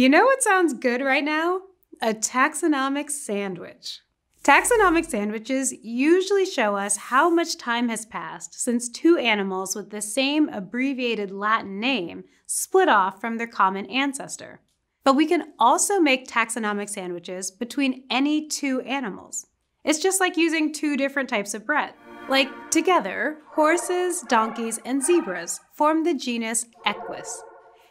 You know what sounds good right now? A taxonomic sandwich. Taxonomic sandwiches usually show us how much time has passed since two animals with the same abbreviated Latin name split off from their common ancestor. But we can also make taxonomic sandwiches between any two animals. It's just like using two different types of bread. Like, together, horses, donkeys, and zebras form the genus Equus.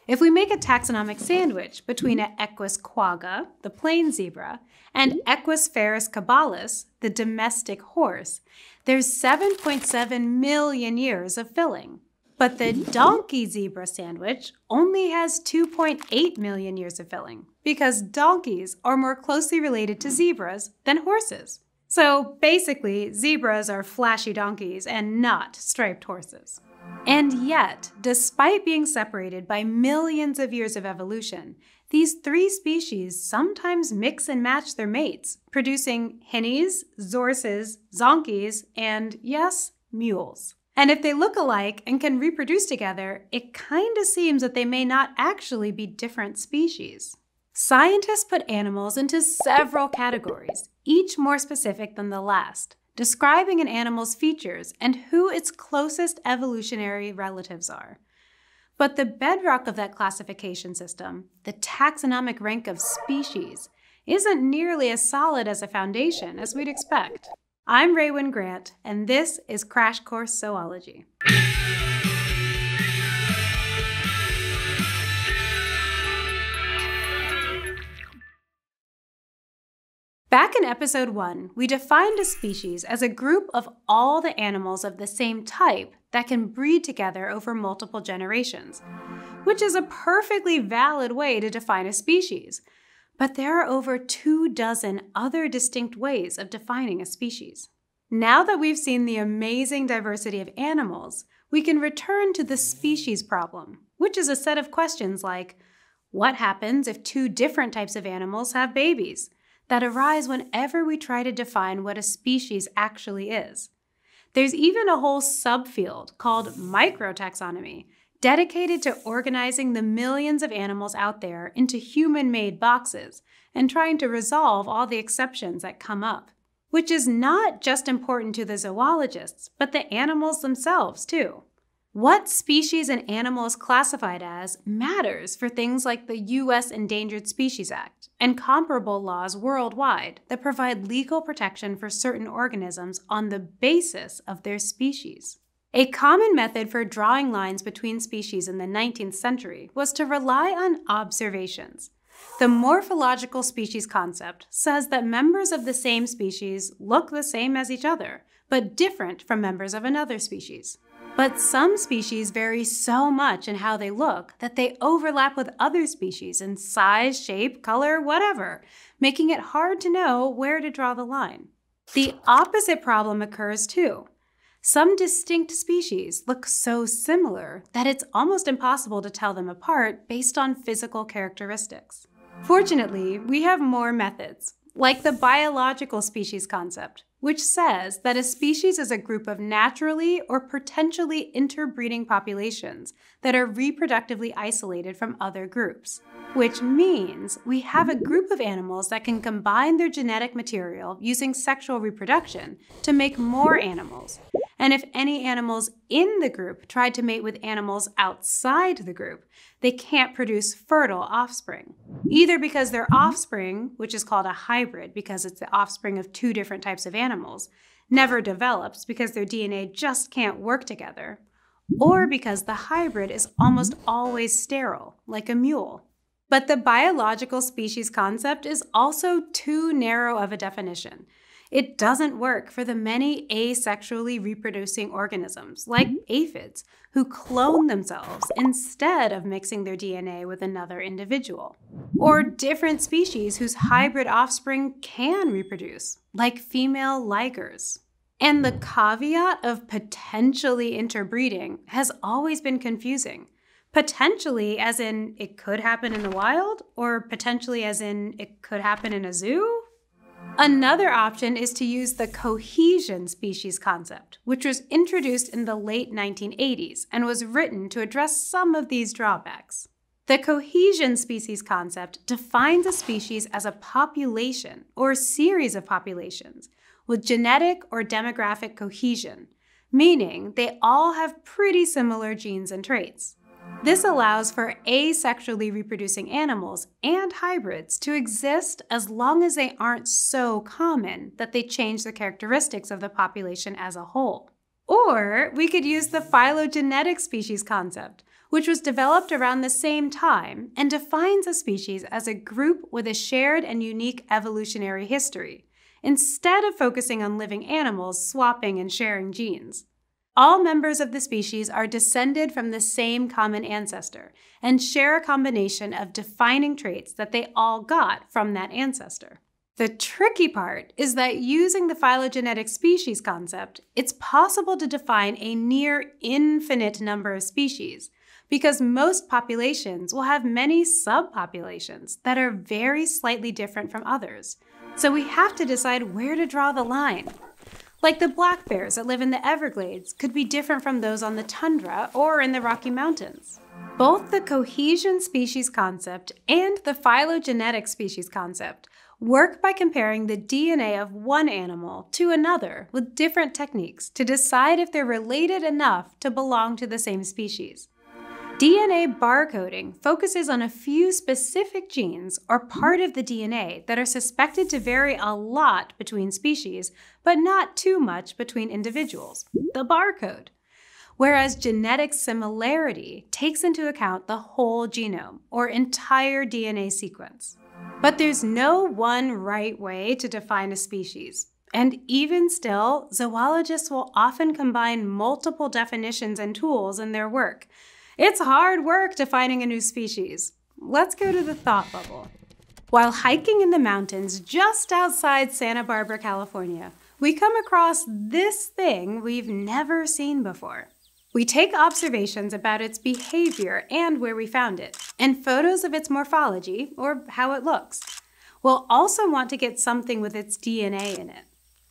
If we make a taxonomic sandwich between an Equus quagga, the plain zebra, and Equus ferus caballus, the domestic horse, there's 7.7 million years of filling. But the donkey zebra sandwich only has 2.8 million years of filling because donkeys are more closely related to zebras than horses. So basically, zebras are flashy donkeys and not striped horses. And yet, despite being separated by millions of years of evolution, these three species sometimes mix and match their mates, producing hinnies, zorses, zonkies, and yes, mules. And if they look alike and can reproduce together, it kinda seems that they may not actually be different species. Scientists put animals into several categories, each more specific than the last, describing an animal's features and who its closest evolutionary relatives are. But the bedrock of that classification system, the taxonomic rank of species, isn't nearly as solid as a foundation as we'd expect. I'm Raewyn Grant, and this is Crash Course Zoology. Back in episode 1, we defined a species as a group of all the animals of the same type that can breed together over multiple generations, which is a perfectly valid way to define a species. But there are over 24 other distinct ways of defining a species. Now that we've seen the amazing diversity of animals, we can return to the species problem, which is a set of questions like, what happens if two different types of animals have babies? That arise whenever we try to define what a species actually is. There's even a whole subfield called microtaxonomy, dedicated to organizing the millions of animals out there into human-made boxes and trying to resolve all the exceptions that come up, which is not just important to the zoologists, but the animals themselves too. What species an animal is classified as matters for things like the U.S. Endangered Species Act and comparable laws worldwide that provide legal protection for certain organisms on the basis of their species. A common method for drawing lines between species in the 19th century was to rely on observations. The morphological species concept says that members of the same species look the same as each other, but different from members of another species. But some species vary so much in how they look that they overlap with other species in size, shape, color, whatever, making it hard to know where to draw the line. The opposite problem occurs too. Some distinct species look so similar that it's almost impossible to tell them apart based on physical characteristics. Fortunately, we have more methods, like the biological species concept, which says that a species is a group of naturally or potentially interbreeding populations that are reproductively isolated from other groups. Which means we have a group of animals that can combine their genetic material using sexual reproduction to make more animals. And if any animals in the group tried to mate with animals outside the group, they can't produce fertile offspring. Either because their offspring, which is called a hybrid because it's the offspring of two different types of animals, never develops because their DNA just can't work together, or because the hybrid is almost always sterile, like a mule. But the biological species concept is also too narrow of a definition. It doesn't work for the many asexually reproducing organisms, like aphids, who clone themselves instead of mixing their DNA with another individual. Or different species whose hybrid offspring can reproduce, like female ligers. And the caveat of potentially interbreeding has always been confusing. Potentially as in it could happen in the wild, or potentially as in it could happen in a zoo? Another option is to use the cohesion species concept, which was introduced in the late 1980s and was written to address some of these drawbacks. The cohesion species concept defines a species as a population or a series of populations with genetic or demographic cohesion, meaning they all have pretty similar genes and traits. This allows for asexually reproducing animals and hybrids to exist as long as they aren't so common that they change the characteristics of the population as a whole. Or we could use the phylogenetic species concept, which was developed around the same time and defines a species as a group with a shared and unique evolutionary history, instead of focusing on living animals swapping and sharing genes. All members of the species are descended from the same common ancestor and share a combination of defining traits that they all got from that ancestor. The tricky part is that using the phylogenetic species concept, it's possible to define a near infinite number of species, because most populations will have many subpopulations that are very slightly different from others. So we have to decide where to draw the line. Like the black bears that live in the Everglades could be different from those on the tundra or in the Rocky Mountains. Both the cohesion species concept and the phylogenetic species concept work by comparing the DNA of one animal to another with different techniques to decide if they're related enough to belong to the same species. DNA barcoding focuses on a few specific genes or part of the DNA that are suspected to vary a lot between species, but not too much between individuals, the barcode. Whereas genetic similarity takes into account the whole genome or entire DNA sequence. But there's no one right way to define a species. And even still, zoologists will often combine multiple definitions and tools in their work. It's hard work defining a new species. Let's go to the thought bubble. While hiking in the mountains just outside Santa Barbara, California, we come across this thing we've never seen before. We take observations about its behavior and where we found it, and photos of its morphology, or how it looks. We'll also want to get something with its DNA in it,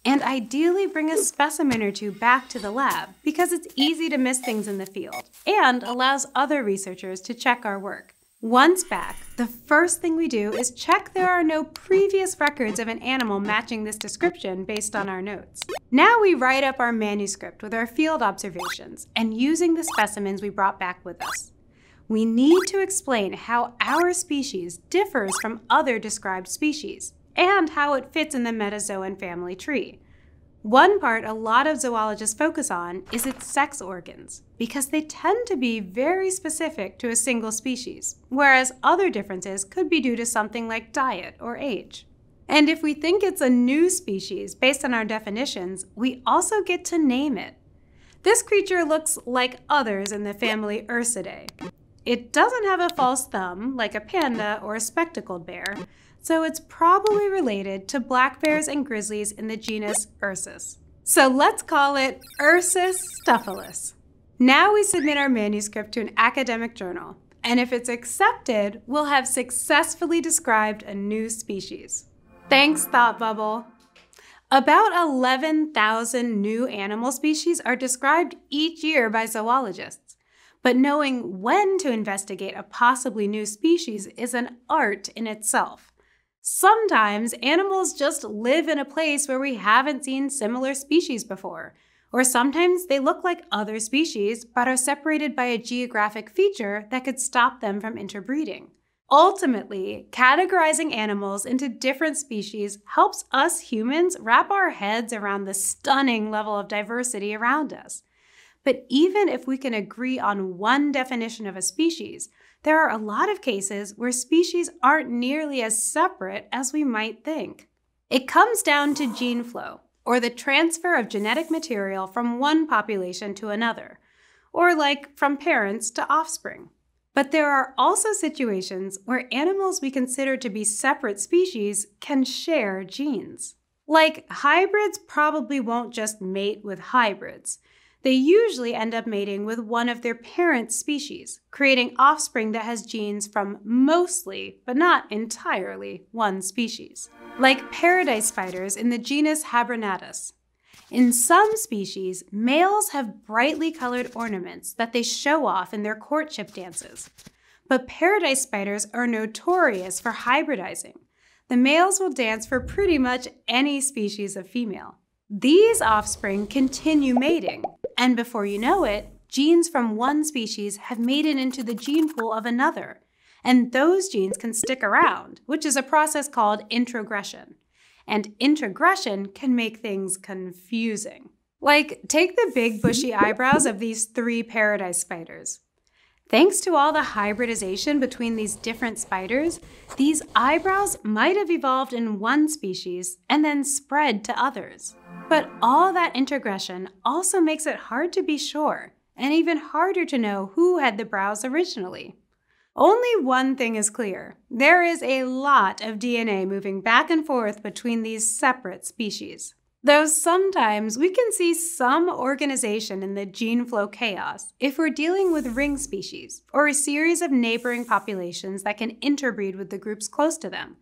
and ideally bring a specimen or two back to the lab because it's easy to miss things in the field and allows other researchers to check our work. Once back, the first thing we do is check there are no previous records of an animal matching this description based on our notes. Now we write up our manuscript with our field observations and using the specimens we brought back with us. We need to explain how our species differs from other described species and how it fits in the metazoan family tree. One part a lot of zoologists focus on is its sex organs, because they tend to be very specific to a single species, whereas other differences could be due to something like diet or age. And if we think it's a new species based on our definitions, we also get to name it. This creature looks like others in the family Ursidae. It doesn't have a false thumb like a panda or a spectacled bear, so it's probably related to black bears and grizzlies in the genus Ursus. So let's call it Ursus stuphilus. Now we submit our manuscript to an academic journal, and if it's accepted, we'll have successfully described a new species. Thanks, Thought Bubble. About 11,000 new animal species are described each year by zoologists, but knowing when to investigate a possibly new species is an art in itself. Sometimes animals just live in a place where we haven't seen similar species before, or sometimes they look like other species but are separated by a geographic feature that could stop them from interbreeding. Ultimately, categorizing animals into different species helps us humans wrap our heads around the stunning level of diversity around us. But even if we can agree on one definition of a species, there are a lot of cases where species aren't nearly as separate as we might think. It comes down to gene flow, or the transfer of genetic material from one population to another, or like from parents to offspring. But there are also situations where animals we consider to be separate species can share genes. Like hybrids probably won't just mate with hybrids. They usually end up mating with one of their parent species, creating offspring that has genes from mostly, but not entirely, one species. Like paradise spiders in the genus Habronattus. In some species, males have brightly colored ornaments that they show off in their courtship dances. But paradise spiders are notorious for hybridizing. The males will dance for pretty much any species of female. These offspring continue mating, and before you know it, genes from one species have mated into the gene pool of another, and those genes can stick around, which is a process called introgression. And introgression can make things confusing. Like, take the big bushy eyebrows of these three paradise spiders. Thanks to all the hybridization between these different spiders, these eyebrows might have evolved in one species and then spread to others. But all that introgression also makes it hard to be sure, and even harder to know who had the brows originally. Only one thing is clear. There is a lot of DNA moving back and forth between these separate species. Though sometimes we can see some organization in the gene flow chaos if we're dealing with ring species or a series of neighboring populations that can interbreed with the groups close to them,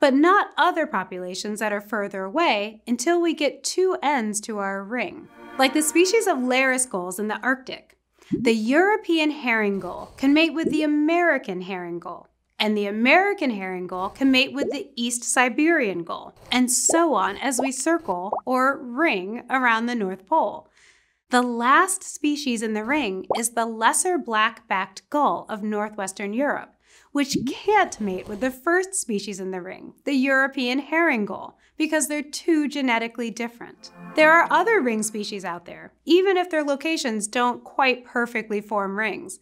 but not other populations that are further away until we get two ends to our ring. Like the species of Larus gulls in the Arctic. The European herring gull can mate with the American herring gull, and the American herring gull can mate with the East Siberian gull, and so on as we circle, or ring, around the North Pole. The last species in the ring is the lesser black-backed gull of northwestern Europe, which can't mate with the first species in the ring, the European herring gull, because they're too genetically different. There are other ring species out there, even if their locations don't quite perfectly form rings.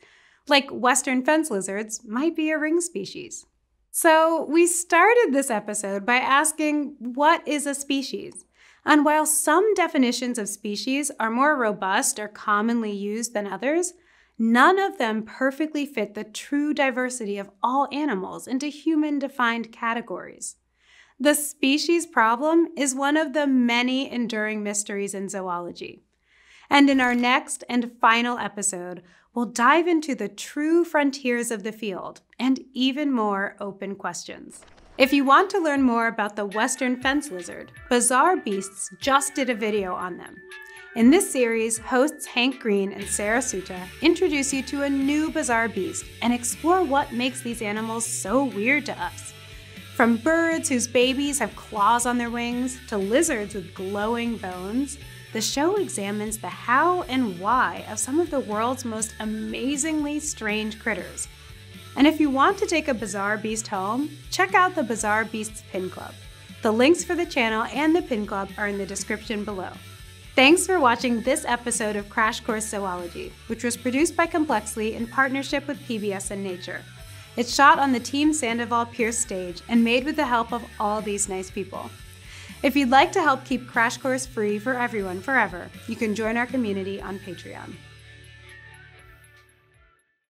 Like Western fence lizards might be a ring species. So we started this episode by asking, what is a species? And while some definitions of species are more robust or commonly used than others, none of them perfectly fit the true diversity of all animals into human-defined categories. The species problem is one of the many enduring mysteries in zoology. And in our next and final episode, we'll dive into the true frontiers of the field and even more open questions. If you want to learn more about the Western fence lizard, Bizarre Beasts just did a video on them. In this series, hosts Hank Green and Sarah Sutta introduce you to a new bizarre beast and explore what makes these animals so weird to us. From birds whose babies have claws on their wings to lizards with glowing bones, the show examines the how and why of some of the world's most amazingly strange critters. And if you want to take a Bizarre Beast home, check out the Bizarre Beasts Pin Club. The links for the channel and the Pin Club are in the description below. Thanks for watching this episode of Crash Course Zoology, which was produced by Complexly in partnership with PBS and Nature. It's shot on the Team Sandoval Pierce stage and made with the help of all these nice people. If you'd like to help keep Crash Course free for everyone forever, you can join our community on Patreon.